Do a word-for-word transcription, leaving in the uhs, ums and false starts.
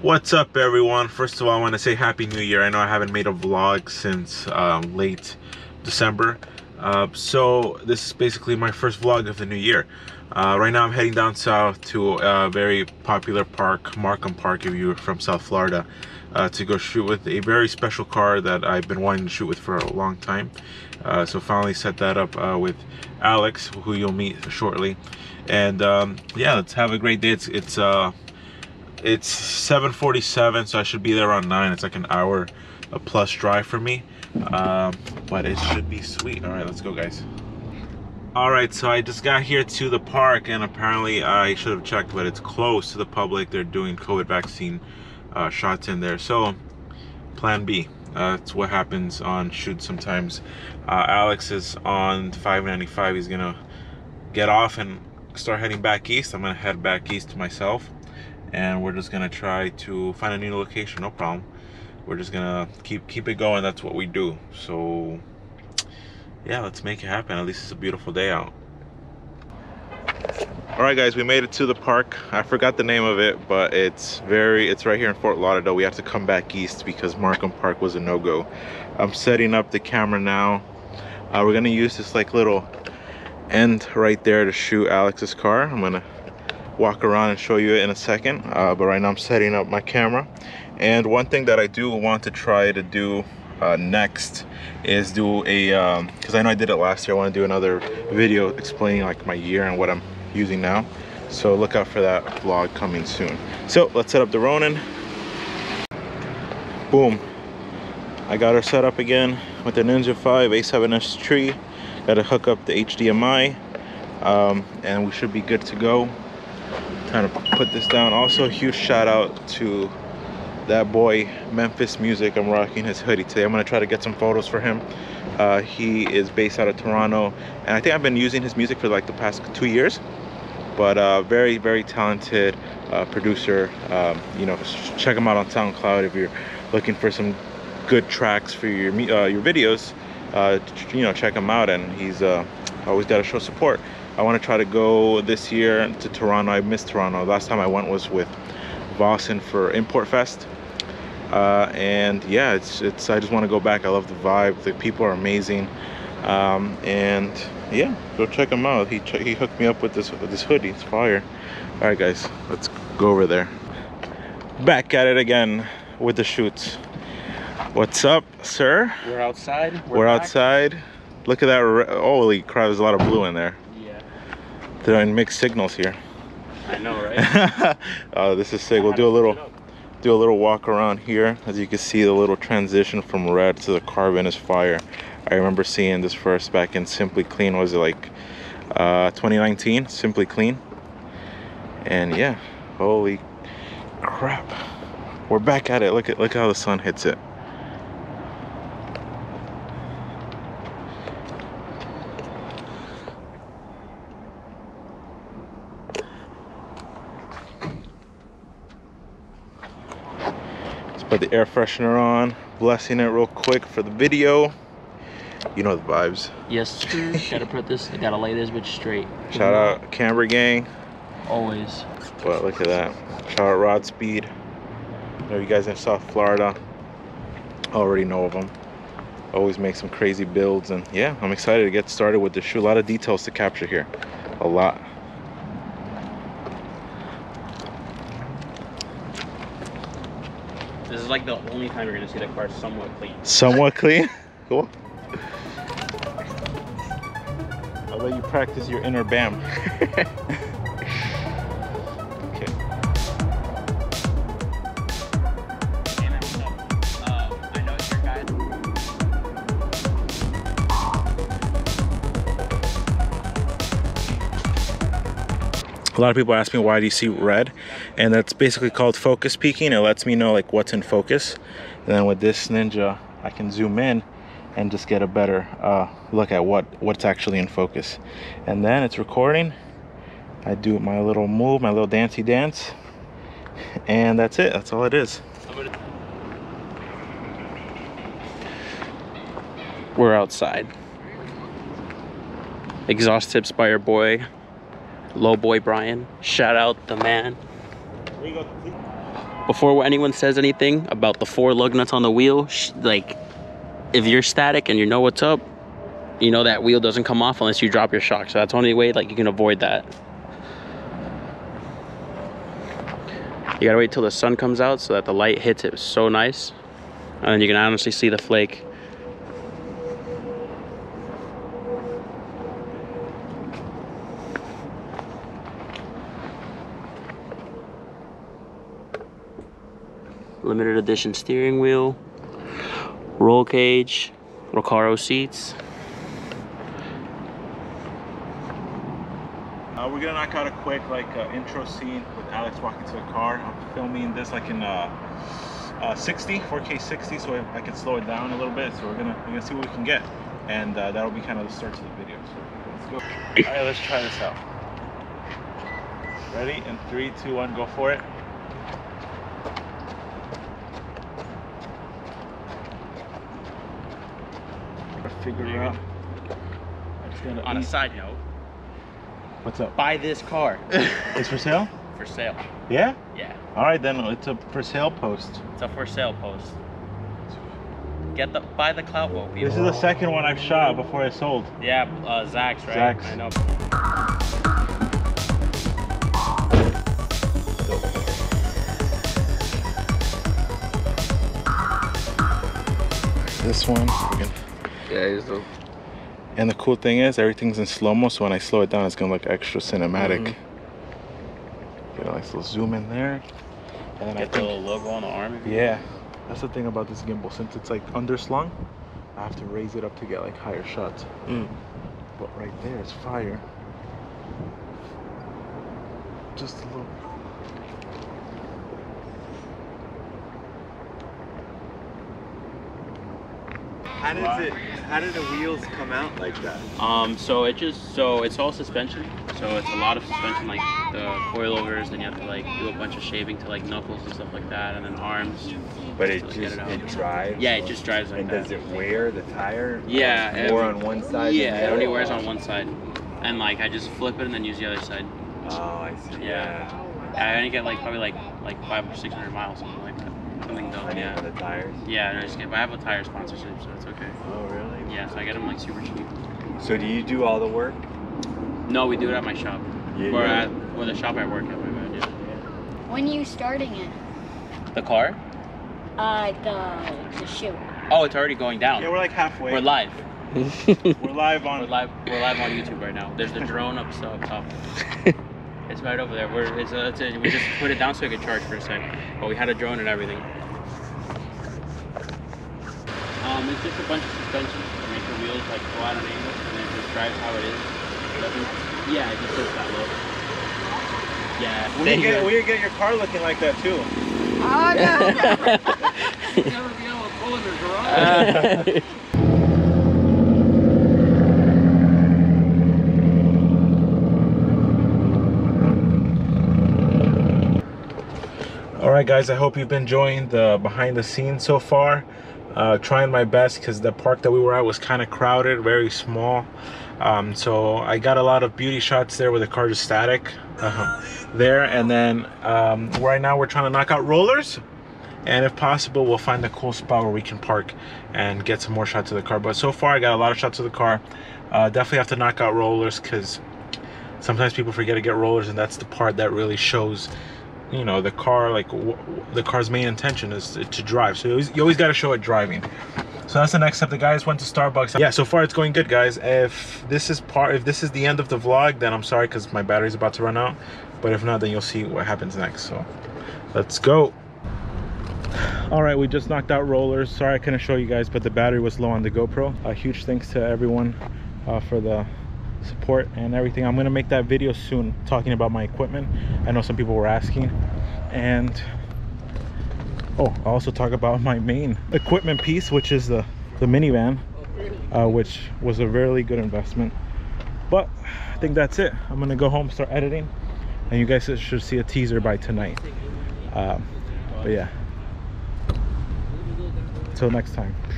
What's up, everyone? First of all, I want to say Happy New Year. I know I haven't made a vlog since uh, late December, uh, so this is basically my first vlog of the new year. Uh, right now I'm heading down south to a very popular park, Markham Park, if you're from South Florida, uh, to go shoot with a very special car that I've been wanting to shoot with for a long time. Uh, so finally set that up uh, with Alex, who you'll meet shortly. And um, yeah, let's have a great day. It's, it's uh, it's seven forty-seven, so I should be there around nine. It's like an hour a plus drive for me, um, but it should be sweet. All right, let's go, guys. All right, so I just got here to the park, and apparently I should have checked, but it's closed to the public. They're doing COVID vaccine uh, shots in there, so plan B. Uh, that's what happens on shoot sometimes. Uh, Alex is on five ninety-five. He's gonna get off and start heading back east. I'm gonna head back east myself, and we're just gonna try to find a new location. No problem, we're just gonna keep keep it going. That's what we do. So yeah, let's make it happen. At least it's a beautiful day out. All right, guys, we made it to the park. I forgot the name of it, but it's very it's right here in Fort Lauderdale. We have to come back east because Markham Park was a no-go. I'm setting up the camera now. Uh, we're gonna use this like little end right there to shoot Alex's car. I'm gonna walk around and show you it in a second, uh, but right now I'm setting up my camera. And one thing that I do want to try to do uh, next is do a um because I know I did it last year, I want to do another video explaining like my year and what I'm using now, so look out for that vlog coming soon. So let's set up the Ronin. Boom, I got her set up again with the Ninja V, A seven S three. Gotta hook up the H D M I, um, and we should be good to go. Time to put this down. Also, a huge shout out to that boy Memphis Music. I'm rocking his hoodie today. I'm gonna try to get some photos for him. Uh, he is based out of Toronto, and I think I've been using his music for like the past two years, but uh, very very talented uh, producer. Um, you know, check him out on SoundCloud if you're looking for some good tracks for your uh, your videos. Uh, you know, check him out, and he's uh, always got to show support. I want to try to go this year to Toronto. I missed Toronto. Last time I went was with Vossen for Import Fest. Uh, and yeah, it's, it's, I just want to go back. I love the vibe. The people are amazing. Um, and yeah, go check him out. He, he hooked me up with this, with this hoodie. It's fire. All right, guys, let's go over there. Back at it again with the shoots. What's up, sir? We're outside. We're, We're outside. Look at that. Holy crap, there's a lot of blue in there. Doing mixed signals here. I know, right? Oh, this is sick. We'll do a little do a little walk around here. As you can see, the little transition from red to the carbon is fire. I remember seeing this first back in Simply Clean. Was it like uh twenty nineteen? Simply Clean. And yeah, holy crap, we're back at it. Look at look how the sun hits it. Put the air freshener on, blessing it real quick for the video. You know the vibes. Yes, sir. Gotta put this, gotta lay this bitch straight. Shout out CAMBERGANG. Always. But look at that. Shout out Rod Speed. I know you guys in South Florida already know of them. Always make some crazy builds, and yeah, I'm excited to get started with the shoot. A lot of details to capture here. A lot. This is like the only time you're gonna see the car somewhat clean. Somewhat clean? Cool. I'll let you practice your inner BAM. Okay. I know it's your guide. A lot of people ask me, why do you see red? And that's basically called focus peaking. It lets me know like what's in focus. And then with this Ninja, I can zoom in and just get a better uh, look at what, what's actually in focus. And then it's recording. I do my little move, my little dancey dance. And that's it, that's all it is. We're outside. Exhaust tips by your boy, low boy Brian. Shout out the man. We got before anyone says anything about the four lug nuts on the wheel, sh like if you're static and you know what's up, you know that wheel doesn't come off unless you drop your shock. So that's the only way like you can avoid that. You gotta wait till the sun comes out so that the light hits it so nice, and you can honestly see the flake. Limited edition steering wheel, roll cage, Recaro seats. Uh, we're gonna knock out a quick like uh, intro scene with Alex walking to the car. I'm filming this like in uh, uh, sixty, four K sixty, so I can slow it down a little bit. So we're gonna we're gonna see what we can get, and uh, that'll be kind of the start to the video. So let's go. All right, let's try this out. Ready? In three, two, one, go for it. Figure out. Gonna on eat. A side note, what's up? Buy this car. It's for sale. For sale. Yeah. Yeah. All right then, it's a for sale post. It's a for sale post. Get the buy the clout boat. People. This is the second one I've shot before I sold. Yeah, uh, Zach's right. Zach's. I know. This one. Again. Yeah, so. And the cool thing is everything's in slow-mo, so when I slow it down it's gonna look extra cinematic. Mm -hmm. Get a nice little zoom in there. And then get I the think, little logo on the arm. Yeah. That's the thing about this gimbal, since it's like underslung, I have to raise it up to get like higher shots. Mm. But right there is fire. Just a little. How does it? How did the wheels come out like that? Um, so it just so it's all suspension. So it's a lot of suspension, like the coilovers, and you have to like do a bunch of shaving to like knuckles and stuff like that, and then arms. But it just it, it drives. Yeah, it just drives like and that. And does it wear the tire? Yeah, more on one side. Yeah, than the it only wears on one side, and like I just flip it and then use the other side. Oh, I see. Yeah, yeah. I only get like probably like like five or six hundred miles, something like that. Something dumb, yeah. For the tires? Yeah, no, I just get, I have a tire sponsorship, so it's okay. Oh, really? Yeah, so I get them like super cheap. So do you do all the work? No, we do it at my shop. Yeah, or, yeah. At, or the shop I work at, my bad, yeah. When are you starting it? The car? Uh, the, the shoot. Oh, it's already going down. Yeah, we're like halfway. We're live. we're live on... We're live, we're live on YouTube right now. There's the drone up, so, up top. It's right over there. We're, it's a, it's a, we just put it down so it could charge for a second. But we had a drone and everything. Um, it's just a bunch of suspension to make the wheels like go out on an angle, and then it just drives how it is. It yeah, it just sits that low. Yeah. We get, we get your car looking like that too. Oh no! You'll never be able to pull in the garage. Uh, Alright guys, I hope you've been enjoying the behind the scenes so far. Uh, trying my best because the park that we were at was kind of crowded, very small. Um, so I got a lot of beauty shots there with the car just static uh-huh. there. And then um, right now we're trying to knock out rollers. And if possible, we'll find a cool spot where we can park and get some more shots of the car. But so far I got a lot of shots of the car. Uh, definitely have to knock out rollers because sometimes people forget to get rollers, and that's the part that really shows, you know, the car, like w the car's main intention is to, to drive. So you always, you always got to show it driving. So that's the next step. The guys went to Starbucks. Yeah, so far it's going good, guys. If this is part, if this is the end of the vlog, then I'm sorry because my battery's about to run out. But if not, then you'll see what happens next. So let's go. All right, we just knocked out rollers. Sorry I couldn't show you guys, but the battery was low on the GoPro. A huge thanks to everyone uh, for the support and everything. I'm gonna make that video soon talking about my equipment. I know some people were asking, and oh, I also talk about my main equipment piece, which is the the minivan, uh, which was a really good investment. But I think that's it. I'm gonna go home, start editing, and you guys should see a teaser by tonight. Um, but yeah, till next time.